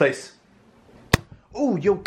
Place. Oh, yo,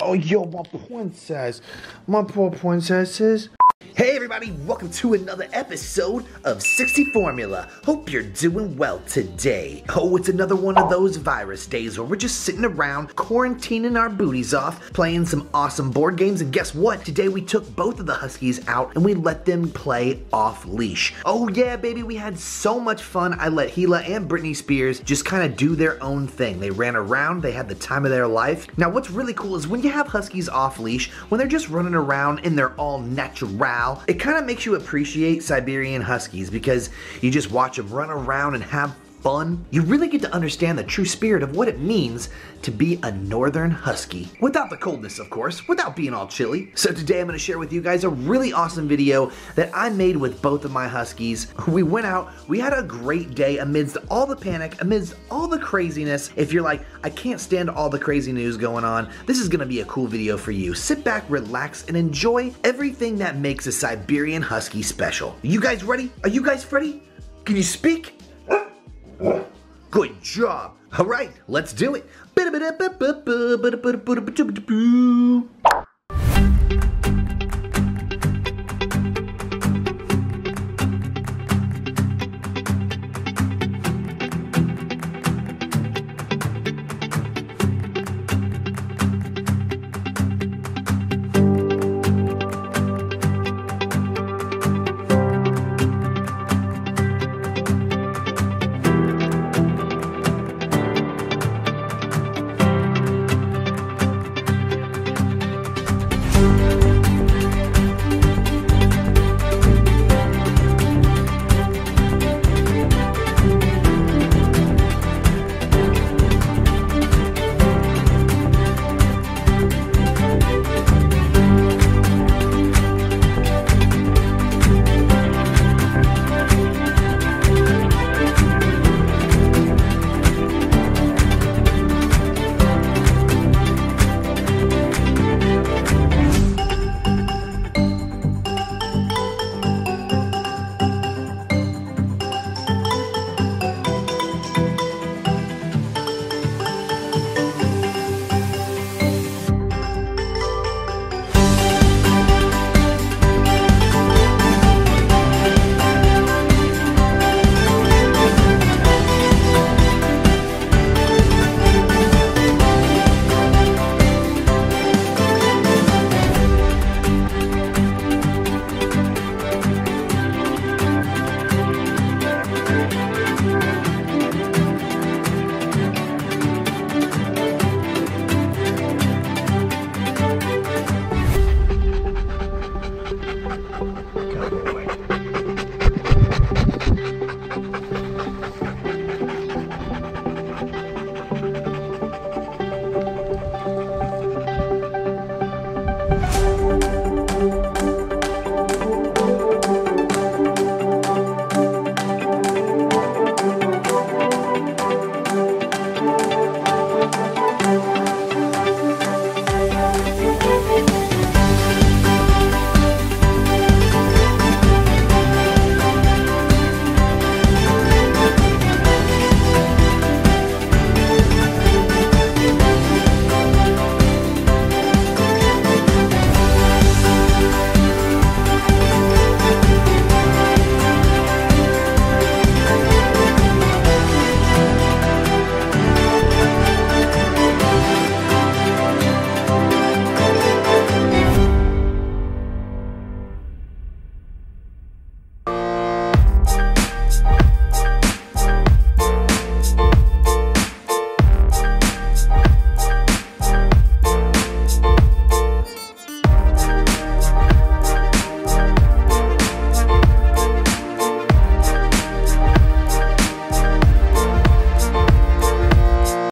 oh, yo, my princess. My poor princesses. Hey everybody, welcome to another episode of 60 Formula. Hope you're doing well today. Oh, it's another one of those virus days where we're just sitting around quarantining our booties off, playing some awesome board games, and guess what? Today we took both of the Huskies out and we let them play off leash. Oh yeah, baby, we had so much fun. I let Gila and Britney Spears just kind of do their own thing. They ran around, they had the time of their life. Now what's really cool is when you have Huskies off leash, when they're just running around and they're all natural, it kind of makes you appreciate Siberian Huskies because you just watch them run around and have fun. You really get to understand the true spirit of what it means to be a northern husky. Without the coldness, of course, without being all chilly. So today I'm going to share with you guys a really awesome video that I made with both of my huskies. We went out, we had a great day amidst all the panic, amidst all the craziness. If you're like, I can't stand all the crazy news going on, this is going to be a cool video for you. Sit back, relax, and enjoy everything that makes a Siberian Husky special. You guys ready? Are you guys ready? Can you speak? Good job. All right, let's do it.